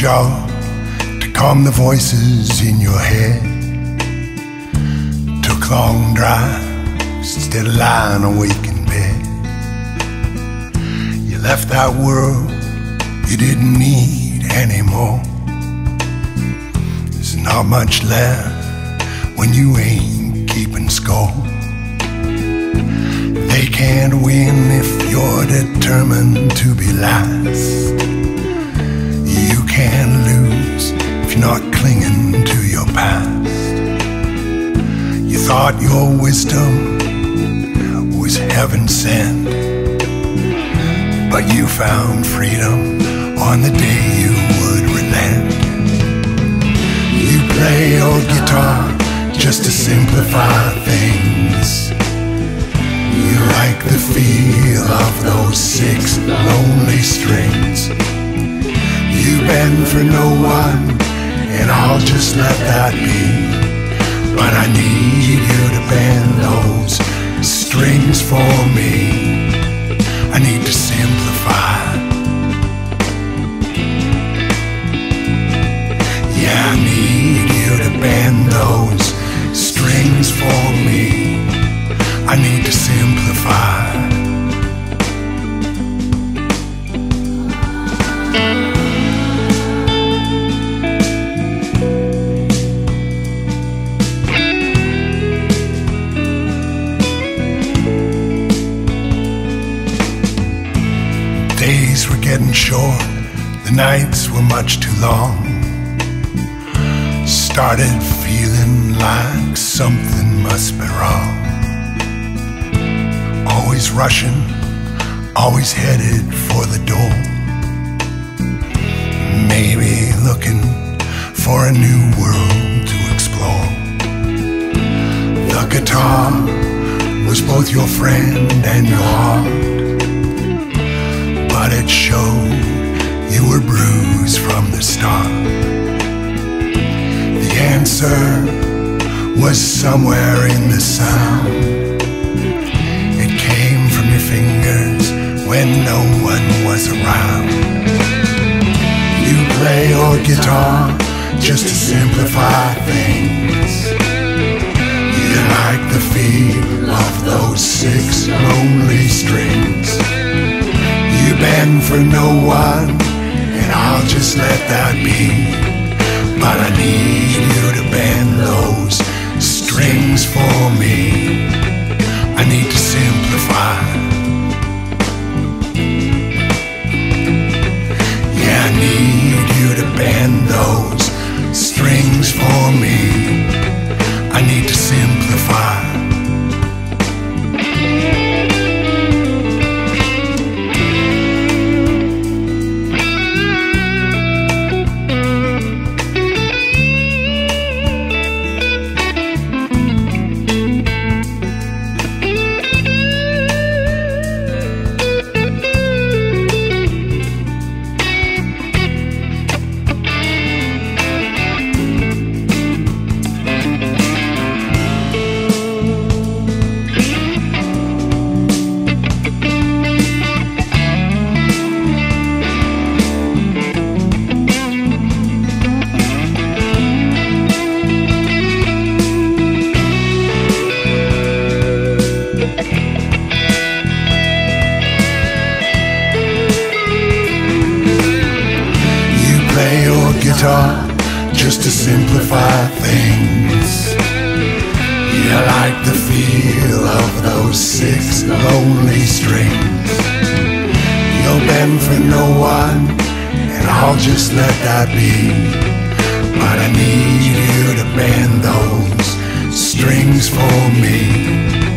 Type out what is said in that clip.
job to calm the voices in your head. Took long drives instead of lying awake in bed. You left that world you didn't need anymore. There's not much left when you ain't keeping score. They can't win if you're determined to be last. You can't lose if you're not clinging to your past. You thought your wisdom was heaven sent, but you found freedom on the day you would relent. You play old guitar just to simplify things. You like the feel of those six lonely strings. You bend for no one, and I'll just let that be. But I need you to bend those strings for me. I need to simplify. Yeah, I need you to bend those strings for me. I need to simplify. Days were getting short, the nights were much too long. Started feeling like something must be wrong. Always rushing, always headed for the door. Maybe looking for a new world to explore. The guitar was both your friend and your heart, but it showed you were bruised from the start. The answer was somewhere in the sound. Fingers when no one was around. You play your guitar just to simplify things. You like the feel of those six lonely strings. You bend for no one, and I'll just let that be. But I need you to bend those strings for me. I need to simplify. Bend those strings for me. I need to simplify. Just to simplify things. You like the feel of those six lonely strings. You'll bend for no one, and I'll just let that be. But I need you to bend those strings for me.